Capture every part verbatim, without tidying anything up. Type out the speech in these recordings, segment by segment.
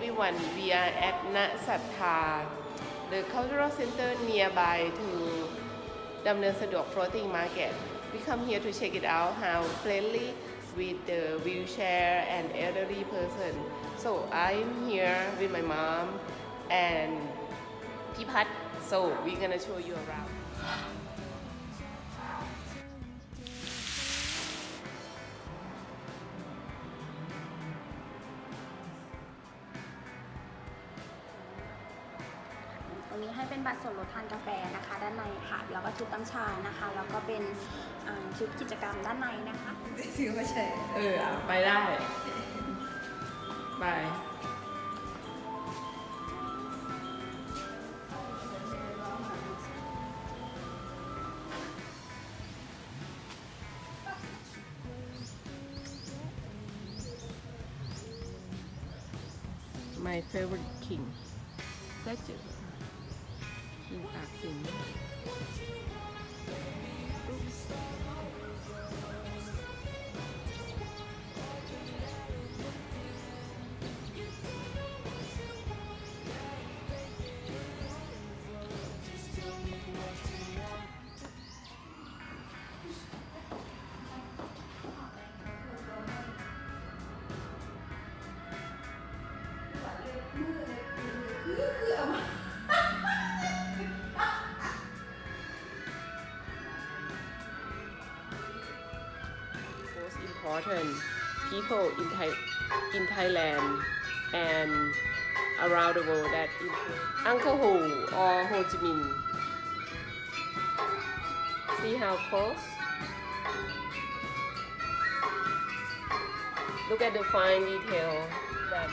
everyone, we are at Nasatta, the cultural center nearby to Damnoen Saduak floating market. We come here to check it out, how friendly with the wheelchair and elderly person. So I'm here with my mom and Pipat, so we're gonna show you around. Bye. My favorite king. That's it. King Aksin. Important people in Thai, in Thailand and around the world that Uncle Ho or Ho Chi Minh. See how close? Look at the fine detail. That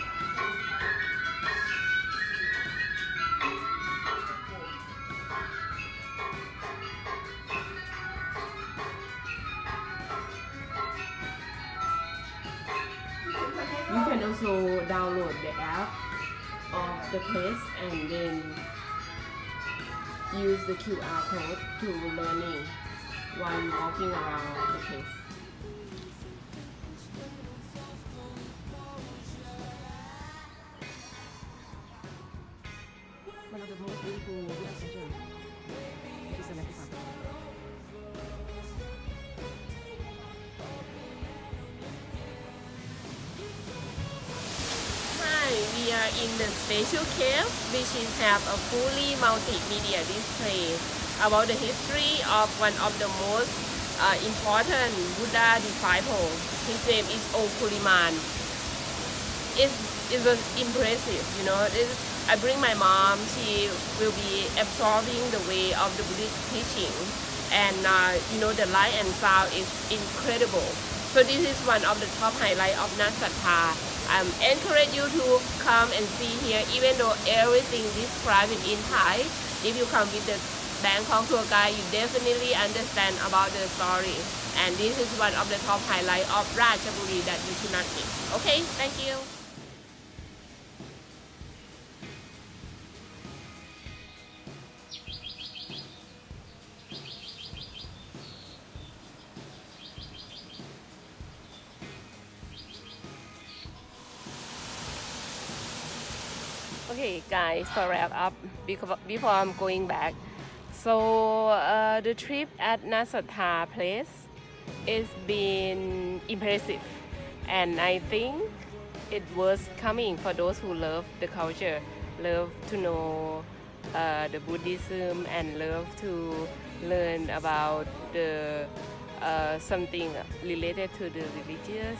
you can also download the app of the place and then use the Q R code to learn it while walking around the place. One of the most beautiful rooms in Germany is the next one. We are in the special cave, which is have a fully multimedia display about the history of one of the most uh, important Buddha disciples. His name is O Kuliman. It, it was impressive, you know. It, I bring my mom, she will be absorbing the way of the Buddhist teaching. And uh, you know, the light and sound is incredible. So this is one of the top highlights of Nasatta. I um, encourage you to come and see here, even though everything is private in Thai. If you come with the Bangkok tour guide, you definitely understand about the story. And this is one of the top highlights of Ratchaburi that you should not miss. Okay, thank you. Okay guys, so wrap up before I'm going back. So uh, the trip at Nasatta place is been impressive, and I think it was coming for those who love the culture, love to know uh, the Buddhism and love to learn about the uh, something related to the religious.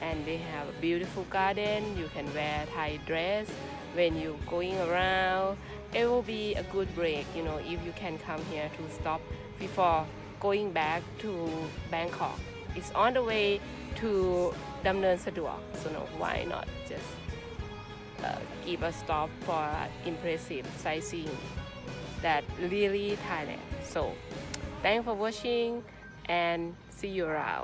And they have a beautiful garden. You can wear Thai dress when you're going around. It will be a good break, you know, if you can come here to stop before going back to Bangkok. It's on the way to Damnoen Saduak, so no, why not just uh, give a stop for impressive sightseeing that really Thailand. So, thanks for watching and see you around.